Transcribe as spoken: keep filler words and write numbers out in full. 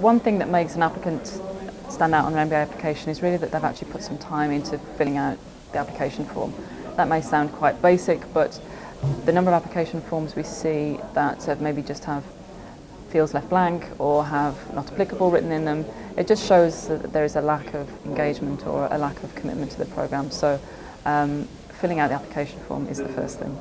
one thing that makes an applicant stand out on an M B A application is really that they've actually put some time into filling out the application form. That may sound quite basic, but the number of application forms we see that maybe just have fields left blank or have not applicable written in them, it just shows that there is a lack of engagement or a lack of commitment to the programme. So um, filling out the application form is the first thing.